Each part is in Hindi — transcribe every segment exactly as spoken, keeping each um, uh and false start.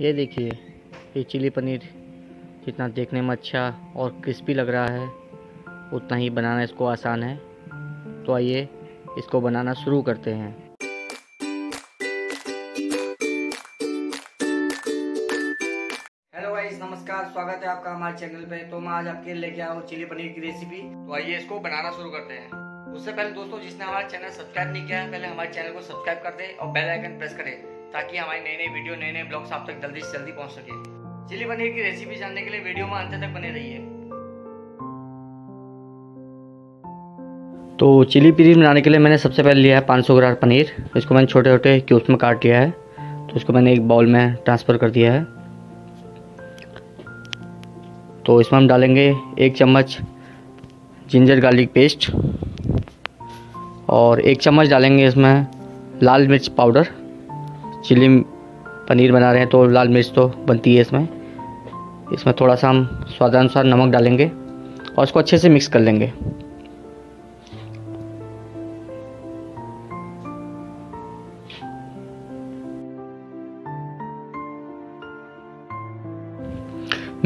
ये देखिए, ये चिली पनीर जितना देखने में अच्छा और क्रिस्पी लग रहा है उतना ही बनाना इसको आसान है। तो आइए इसको बनाना शुरू करते हैं। हेलो गाइस, नमस्कार, स्वागत है आपका हमारे चैनल पे। तो मैं आज आपके लिए लेके आया हूँ चिली पनीर की रेसिपी। तो आइए इसको बनाना शुरू करते हैं। उससे पहले दोस्तों, जिसने हमारा चैनल सब्सक्राइब नहीं किया है, पहले हमारे चैनल को सब्सक्राइब कर दे और बेल आइकन प्रेस करे ताकि हमारे नए नए वीडियो, नए नए ब्लॉग्स आप तक जल्दी से जल्दी पहुँच सके। चिली पनीर की रेसिपी जानने के लिए वीडियो में अंत तक बने रहिए। तो चिली पनीर बनाने के लिए मैंने सबसे पहले लिया है पाँच सौ ग्राम पनीर। इसको मैंने छोटे छोटे क्यूब्स में काट लिया है। तो इसको मैंने एक बाउल में ट्रांसफ़र कर दिया है। तो इसमें हम डालेंगे एक चम्मच जिंजर गार्लिक पेस्ट और एक चम्मच डालेंगे इसमें लाल मिर्च पाउडर। चिली पनीर बना रहे हैं तो लाल मिर्च तो बनती है इसमें। इसमें थोड़ा सा हम स्वादानुसार नमक डालेंगे और इसको अच्छे से मिक्स कर लेंगे।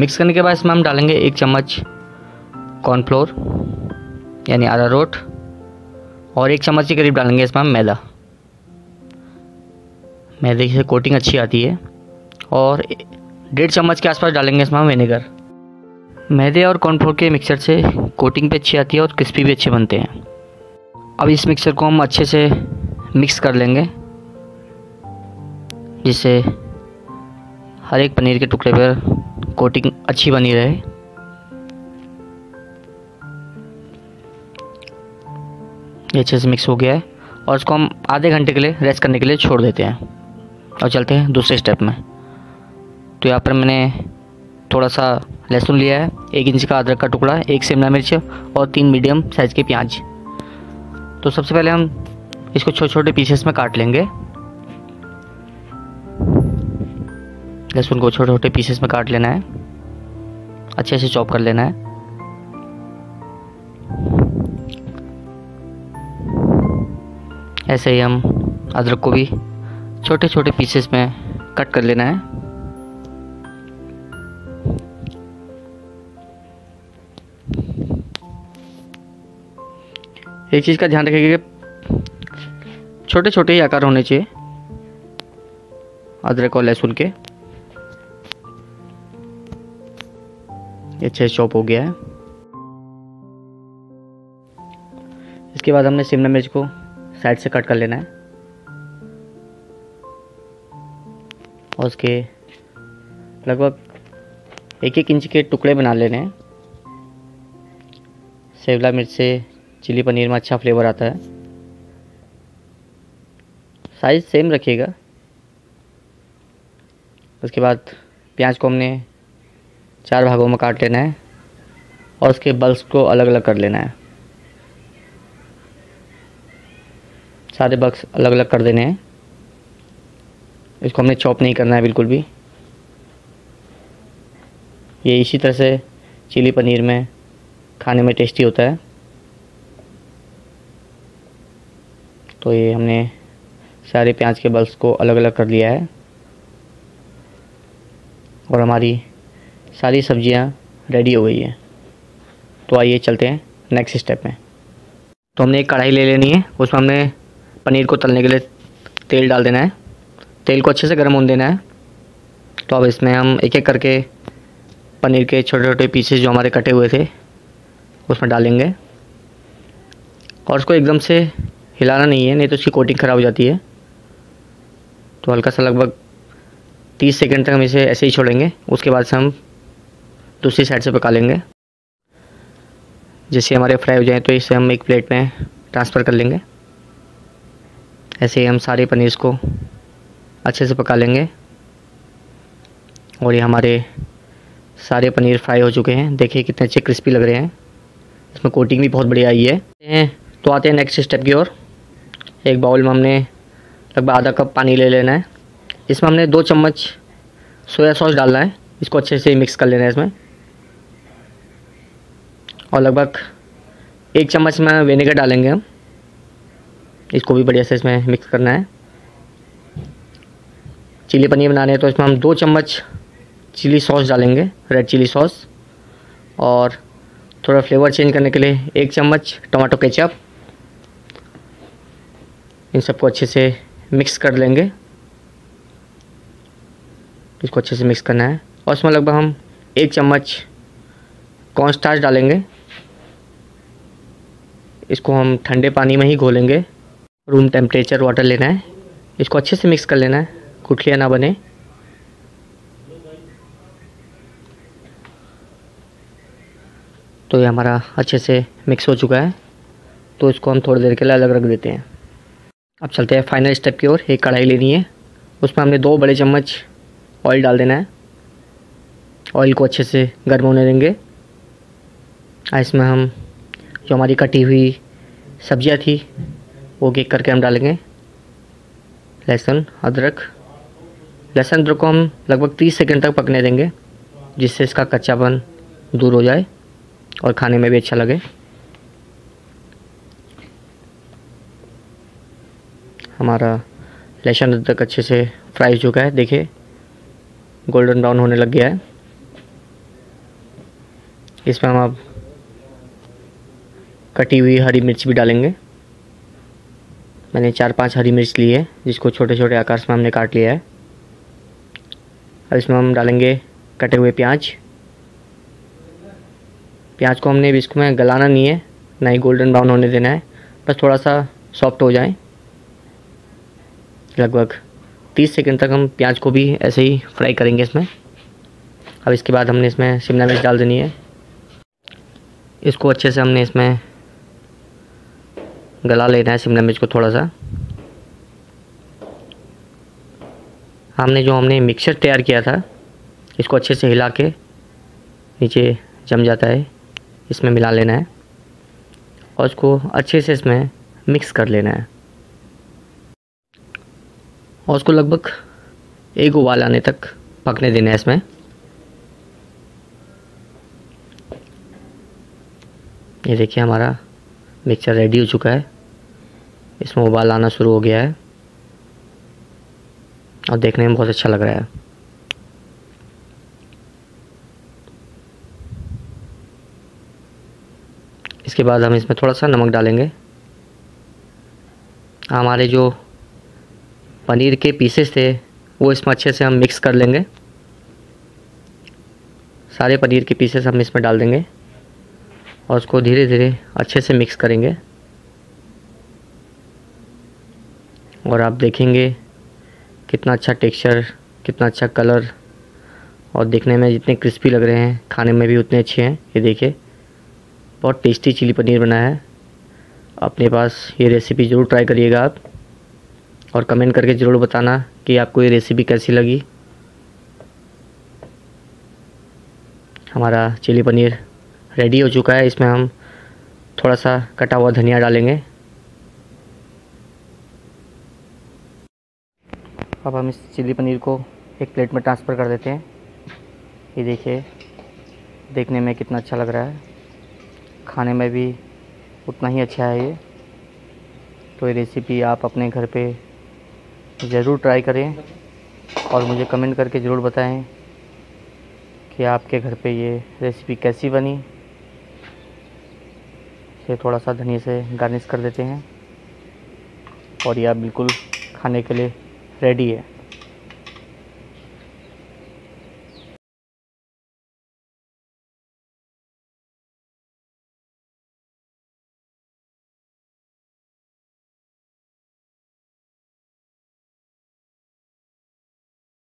मिक्स करने के बाद इसमें हम डालेंगे एक चम्मच कॉर्नफ्लोर यानी अरारोट और एक चम्मच के करीब डालेंगे इसमें हम मैदा। मैदे से कोटिंग अच्छी आती है। और डेढ़ चम्मच के आसपास डालेंगे इसमें हम विनेगर। मैदे और कॉर्नफ्लोर के मिक्सर से कोटिंग भी अच्छी आती है और क्रिस्पी भी अच्छे बनते हैं। अब इस मिक्सर को हम अच्छे से मिक्स कर लेंगे जिससे हर एक पनीर के टुकड़े पर कोटिंग अच्छी बनी रहे। ये अच्छे से मिक्स हो गया है और इसको हम आधे घंटे के लिए रेस्ट करने के लिए छोड़ देते हैं और चलते हैं दूसरे स्टेप में। तो यहाँ पर मैंने थोड़ा सा लहसुन लिया है, एक इंच का अदरक का टुकड़ा, एक शिमला मिर्च और तीन मीडियम साइज़ के प्याज। तो सबसे पहले हम इसको छोटे छोटे पीसेस में काट लेंगे। लहसुन को छोटे छोटे पीसेस में काट लेना है, अच्छे से चॉप कर लेना है। ऐसे ही हम अदरक को भी छोटे छोटे पीसेस में कट कर लेना है। एक चीज़ का ध्यान रखिएगा कि छोटे छोटे ही आकार होने चाहिए अदरक और लहसुन के। अच्छे से चॉप हो गया है। इसके बाद हमने शिमला मिर्च को साइड से कट कर लेना है और उसके लगभग एक एक इंच के टुकड़े बना लेने हैं। शिमला मिर्च से चिली पनीर में अच्छा फ्लेवर आता है। साइज सेम रखिएगा। उसके बाद प्याज को हमने चार भागों में काट लेना है और उसके बल्ब्स को अलग अलग कर लेना है। सारे बल्ब्स अलग अलग कर देने हैं। इसको हमने चॉप नहीं करना है बिल्कुल भी। ये इसी तरह से चिली पनीर में खाने में टेस्टी होता है। तो ये हमने सारे प्याज के बल्ब्स को अलग अलग कर लिया है और हमारी सारी सब्जियां रेडी हो गई हैं। तो आइए चलते हैं नेक्स्ट स्टेप में। तो हमने एक कढ़ाई ले लेनी है, उसमें हमने पनीर को तलने के लिए तेल डाल देना है। तेल को अच्छे से गर्म होने देना है। तो अब इसमें हम एक एक करके पनीर के छोटे छोटे पीसेस जो हमारे कटे हुए थे उसमें डालेंगे और उसको एकदम से हिलाना नहीं है, नहीं तो उसकी कोटिंग ख़राब हो जाती है। तो हल्का सा लगभग तीस सेकेंड तक हम इसे ऐसे ही छोड़ेंगे। उसके बाद से हम दूसरी साइड से पका लेंगे जिससे हमारे फ्राई हो जाए। तो इसे हम एक प्लेट में ट्रांसफ़र कर लेंगे। ऐसे ही हम सारे पनीर को अच्छे से पका लेंगे और ये हमारे सारे पनीर फ्राई हो चुके हैं। देखिए कितने अच्छे क्रिस्पी लग रहे हैं। इसमें कोटिंग भी बहुत बढ़िया आई है। तो आते हैं नेक्स्ट स्टेप की ओर। एक बाउल में हमने लगभग आधा कप पानी ले लेना है। इसमें हमने दो चम्मच सोया सॉस डालना है। इसको अच्छे से मिक्स कर लेना है इसमें। और लगभग एक चम्मच में विनेगर डालेंगे हम। इसको भी बढ़िया से इसमें मिक्स करना है। चिली पनीर बना रहे हैं तो इसमें हम दो चम्मच चिली सॉस डालेंगे, रेड चिली सॉस, और थोड़ा फ्लेवर चेंज करने के लिए एक चम्मच टमाटो केचप। इन सबको अच्छे से मिक्स कर लेंगे, इसको अच्छे से मिक्स करना है। और इसमें लगभग हम एक चम्मच कॉर्नस्टार्च डालेंगे, इसको हम ठंडे पानी में ही घोलेंगे, रूम टेम्परेचर वाटर लेना है। इसको अच्छे से मिक्स कर लेना है, गुठलियाँ ना बने। तो ये हमारा अच्छे से मिक्स हो चुका है, तो इसको हम थोड़ी देर के लिए अलग रख देते हैं। अब चलते हैं फाइनल स्टेप की ओर। एक कढ़ाई लेनी है, उसमें हमने दो बड़े चम्मच ऑयल डाल देना है। ऑयल को अच्छे से गर्म होने देंगे। इसमें हम जो हमारी कटी हुई सब्जियां थी वो केक करके हम डालेंगे, लहसुन, अदरक। लहसुन अदरक को हम लगभग तीस सेकंड तक पकने देंगे, जिससे इसका कच्चापन दूर हो जाए और खाने में भी अच्छा लगे। हमारा लहसुन अदरक अच्छे से फ्राई हो चुका है, देखिए गोल्डन ब्राउन होने लग गया है। इसमें हम अब कटी हुई हरी मिर्च भी डालेंगे। मैंने चार पांच हरी मिर्च ली है, जिसको छोटे छोटे आकार में हमने काट लिया है। अब इसमें हम डालेंगे कटे हुए प्याज। प्याज को हमने इसमें गलाना नहीं है, ना ही गोल्डन ब्राउन होने देना है, बस थोड़ा सा सॉफ्ट हो जाए। लगभग तीस सेकंड तक हम प्याज को भी ऐसे ही फ्राई करेंगे इसमें। अब इसके बाद हमने इसमें शिमला मिर्च डाल देनी है। इसको अच्छे से हमने इसमें गला लेना है, शिमला मिर्च को थोड़ा सा। हमने जो हमने मिक्सचर तैयार किया था, इसको अच्छे से हिला के नीचे जम जाता है, इसमें मिला लेना है और इसको अच्छे से इसमें मिक्स कर लेना है और उसको लगभग एक उबाल आने तक पकने देना है इसमें। ये देखिए हमारा मिक्सचर रेडी हो चुका है, इसमें उबाल आना शुरू हो गया है और देखने में बहुत अच्छा लग रहा है। इसके बाद हम इसमें थोड़ा सा नमक डालेंगे। हमारे जो पनीर के पीसेस थे वो इसमें अच्छे से हम मिक्स कर लेंगे। सारे पनीर के पीसेस हम इसमें डाल देंगे और उसको धीरे धीरे अच्छे से मिक्स करेंगे। और आप देखेंगे कितना अच्छा टेक्सचर, कितना अच्छा कलर, और देखने में जितने क्रिस्पी लग रहे हैं खाने में भी उतने अच्छे हैं। ये देखिए बहुत टेस्टी चिली पनीर बना है। अपने पास ये रेसिपी ज़रूर ट्राई करिएगा आप, और कमेंट करके ज़रूर बताना कि आपको ये रेसिपी कैसी लगी। हमारा चिली पनीर रेडी हो चुका है। इसमें हम थोड़ा सा कटा हुआ धनिया डालेंगे। अब हम इस चिली पनीर को एक प्लेट में ट्रांसफ़र कर देते हैं। ये देखिए देखने में कितना अच्छा लग रहा है, खाने में भी उतना ही अच्छा है ये। तो ये रेसिपी आप अपने घर पे ज़रूर ट्राई करें और मुझे कमेंट करके ज़रूर बताएं कि आपके घर पे ये रेसिपी कैसी बनी। इसे थोड़ा सा धनिया से गार्निश कर देते हैं और यह बिल्कुल खाने के लिए रेडी है।